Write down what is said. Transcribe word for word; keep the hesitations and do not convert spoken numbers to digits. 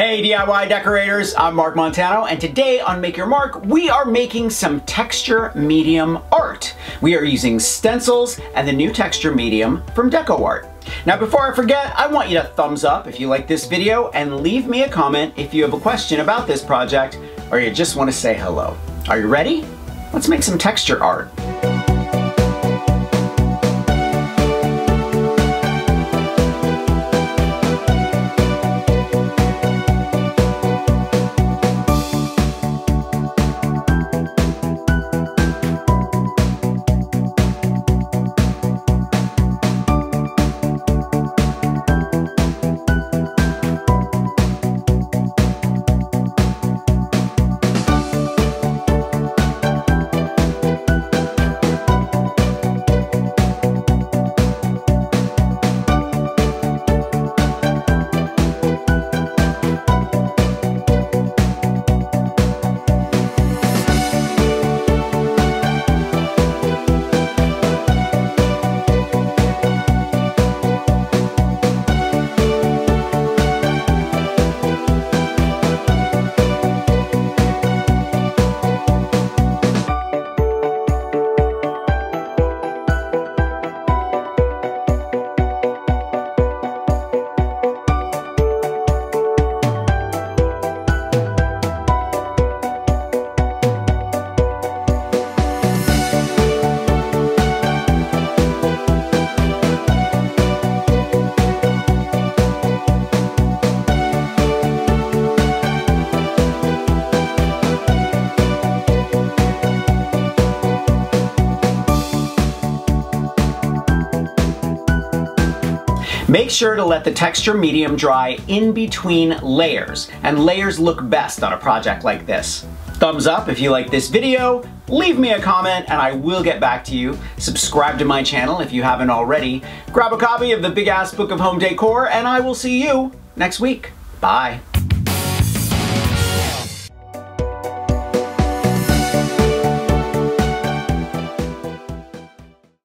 Hey D I Y decorators, I'm Mark Montano, and today on Make Your Mark, we are making some texture medium art. We are using stencils and the new texture medium from DecoArt. Now before I forget, I want you to thumbs up if you like this video and leave me a comment if you have a question about this project or you just want to say hello. Are you ready? Let's make some texture art. Make sure to let the texture medium dry in between layers, and layers look best on a project like this. Thumbs up if you like this video, leave me a comment and I will get back to you. Subscribe to my channel if you haven't already. Grab a copy of the Big Ass Book of Home Decor and I will see you next week. Bye.